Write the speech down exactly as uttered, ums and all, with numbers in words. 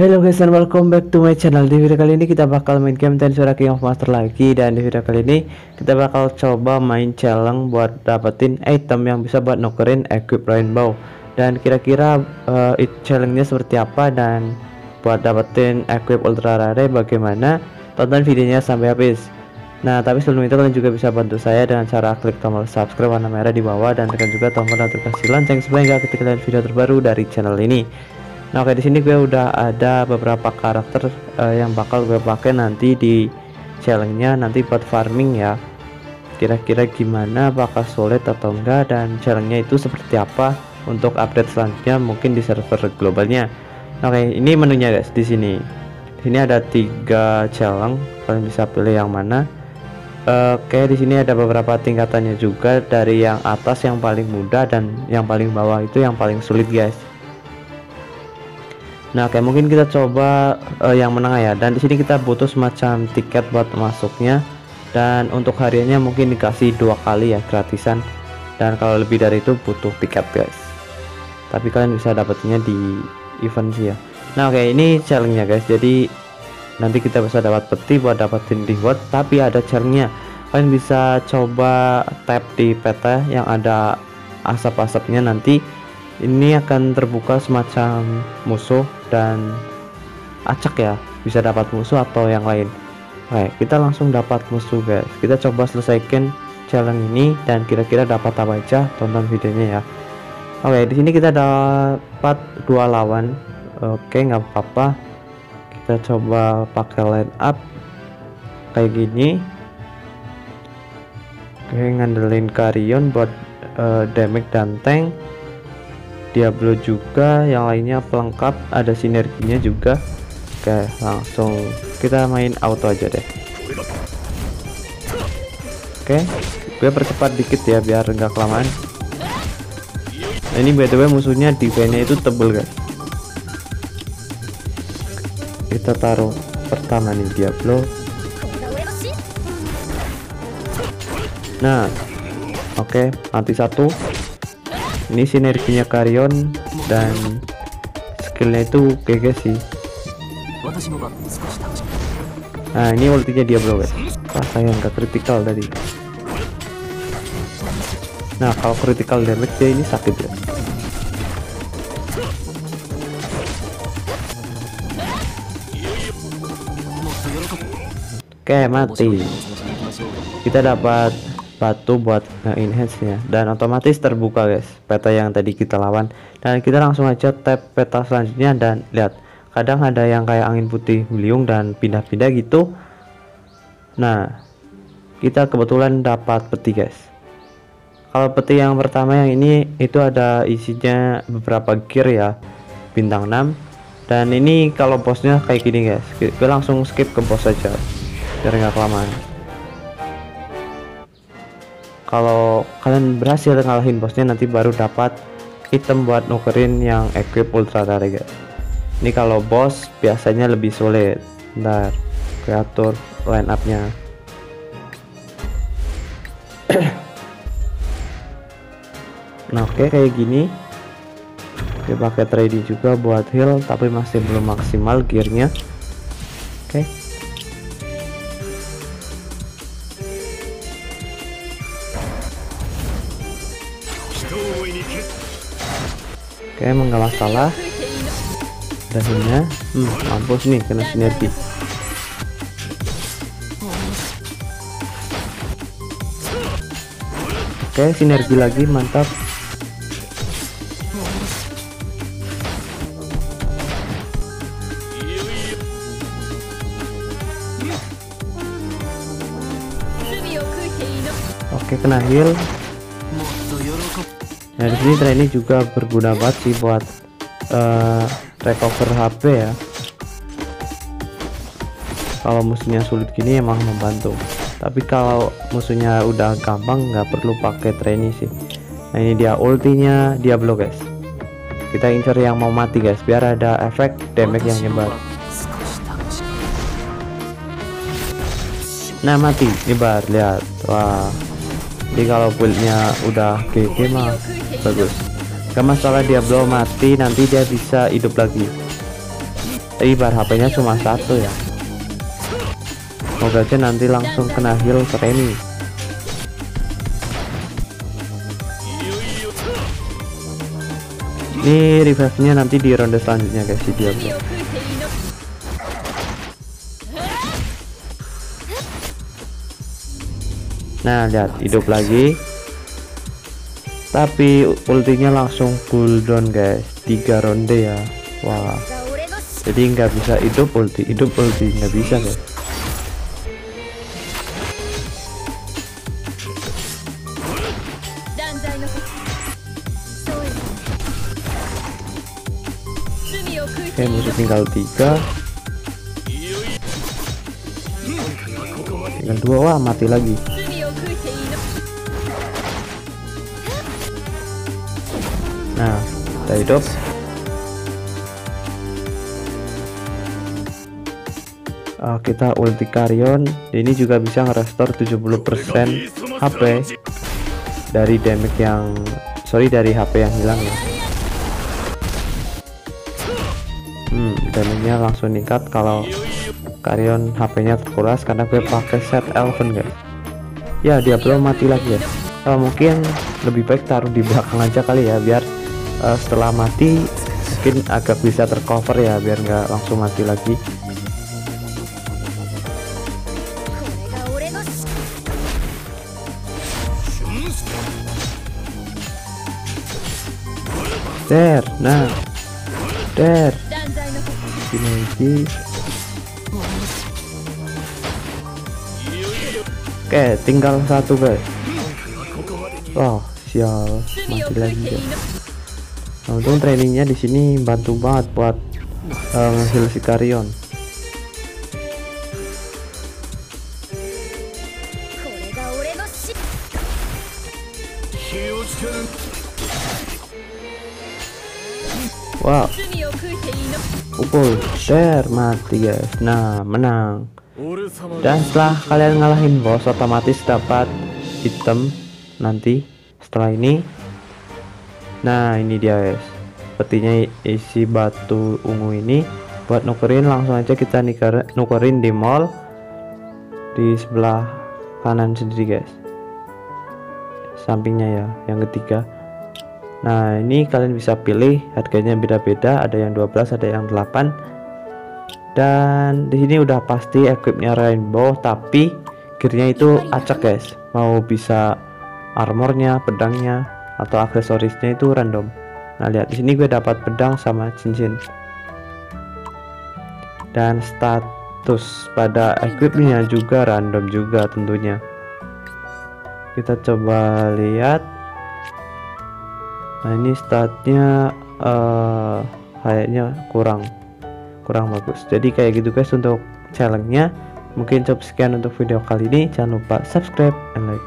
Hello guys and welcome back to my channel. Di video kali ini kita bakal main game Tensura King of Monsters lagi. Dan di video kali ini kita bakal coba main challenge buat dapetin item yang bisa buat nukerin equip rainbow. Dan kira-kira uh, challenge-nya seperti apa dan buat dapetin equip ultra rare bagaimana, tonton videonya sampai habis. Nah tapi sebelum itu kalian juga bisa bantu saya dengan cara klik tombol subscribe warna merah di bawah dan tekan juga tombol notifikasi lonceng supaya gak ketinggalan video terbaru dari channel ini. Nah, oke, di sini gue udah ada beberapa karakter uh, yang bakal gue pakai nanti di challenge-nya nanti buat farming ya. Kira-kira gimana, bakal sulit atau enggak, dan challenge-nya itu seperti apa untuk update selanjutnya mungkin di server globalnya. Oke, ini menunya guys di sini. Di sini ada tiga challenge, kalian bisa pilih yang mana. Uh, oke, di sini ada beberapa tingkatannya juga, dari yang atas yang paling mudah dan yang paling bawah itu yang paling sulit guys. Nah, kayak mungkin kita coba uh, yang menengah ya. Dan di sini kita butuh semacam tiket buat masuknya. Dan untuk hariannya mungkin dikasih dua kali ya gratisan. Dan kalau lebih dari itu butuh tiket guys. Tapi kalian bisa dapatnya di event sih ya. Nah, oke, ini challenge-nya guys. Jadi nanti kita bisa dapat peti buat dapetin reward. Tapi ada challenge-nya. Kalian bisa coba tap di peta yang ada asap-asapnya nanti. Ini akan terbuka semacam musuh dan acak ya, bisa dapat musuh atau yang lain. Oke, kita langsung dapat musuh guys. Kita coba selesaikan challenge ini dan kira-kira dapat apa aja, tonton videonya ya. Oke, di sini kita dapat dua lawan. Oke, nggak apa-apa. Kita coba pakai line up kayak gini. Oke, ngandelin Carrion buat uh, damage dan tank. Diablo juga, yang lainnya pelengkap, ada sinerginya juga. Oke, langsung kita main auto aja deh. Oke, gue percepat dikit ya biar nggak kelamaan. Nah, ini btw musuhnya defense-nya itu tebel guys. Kita taruh pertama nih Diablo. Nah, oke, mati satu. Ini sinerginya Carrion dan skillnya itu G G sih. Nah, ini ultinya Diablo guys. Ah, sayang gak critical tadi. Nah, kalau critical damage dia ini sakit ya. Oke, mati. Kita dapat batu buat nge-enhance nya dan otomatis terbuka guys peta yang tadi kita lawan. Dan kita langsung aja tap peta selanjutnya dan lihat, kadang ada yang kayak angin putih beliung dan pindah-pindah gitu. Nah, kita kebetulan dapat peti guys. Kalau peti yang pertama yang ini itu ada isinya beberapa gear ya, bintang enam. Dan ini kalau bosnya kayak gini guys, gue langsung skip ke bos aja biar nggak kelamaan. Kalau kalian berhasil ngalahin bosnya nanti baru dapat item buat nukerin yang equip ultra rare guys. Ini kalau bos biasanya lebih sulit. Bentar, kreatur line up-nya. Nah, oke, kayak gini. Dia pakai trading juga buat heal tapi masih belum maksimal gearnya. Oke. Oke, emang gak masalah. Dahinya hmm, mampus nih, kena sinergi. Oke, sinergi lagi, mantap. Oke, kena heal. Nah, di sini tren ini juga berguna banget sih buat uh, recover H P ya. Kalau musuhnya sulit gini emang membantu. Tapi kalau musuhnya udah gampang nggak perlu pakai training sih. Nah, ini dia ultinya Diablo guys. Kita incer yang mau mati guys biar ada efek damage yang nyebar. Nah, mati nyebar, lihat. Wah. Jadi kalau build-nya udah G G mah bagus. Gak masalah Diablo mati, nanti dia bisa hidup lagi. Tapi bar H P-nya cuma satu ya. Semoga aja nanti langsung kena heal ke Remy. Ini revive-nya nanti di ronde selanjutnya guys di Diablo. Nah lihat, hidup lagi. Tapi ultinya langsung cooldown guys, tiga ronde ya. Wah, jadi nggak bisa hidup ulti, hidup ulti nggak bisa guys. Oke, musuh tinggal tiga, tinggal dua. Wah, mati lagi. Nah, kita hidup. Uh, kita ulti Carrion. Ini juga bisa ngerestore tujuh puluh persen H P dari damage yang sorry dari H P yang hilang ya. Hmm, damage-nya langsung meningkat kalau Carrion H P-nya terkuras karena gue pakai set Elven guys. Ya, Diablo mati lagi ya. Uh, mungkin lebih baik taruh di belakang aja kali ya, biar uh, setelah mati mungkin agak bisa tercover ya, biar nggak langsung mati lagi. Der, nah, der, gini lagi. Oke, tinggal satu guys. Oh sial, mati lagi ya. Nah, untung trainingnya di sini bantu banget buat uh, ngeheal si Carrion. Wow, pukul, der, mati guys. Nah, menang. Dan setelah kalian ngalahin boss, otomatis dapat item nanti setelah ini. Nah ini dia guys, petinya isi batu ungu ini. Buat nukerin langsung aja kita nukerin di mall di sebelah kanan sendiri guys, sampingnya ya, yang ketiga. Nah ini kalian bisa pilih, harganya beda-beda, ada yang dua belas, ada yang delapan. Dan di sini udah pasti equipnya rainbow, tapi gearnya itu acak guys. Mau bisa armornya, pedangnya, atau aksesorisnya itu random. Nah lihat, di sini gue dapat pedang sama cincin. Dan status pada equipnya juga random juga tentunya. Kita coba lihat. Nah ini statnya uh, kayaknya kurang kurang bagus. Jadi kayak gitu guys untuk challenge-nya. Mungkin cukup sekian untuk video kali ini. Jangan lupa subscribe and like.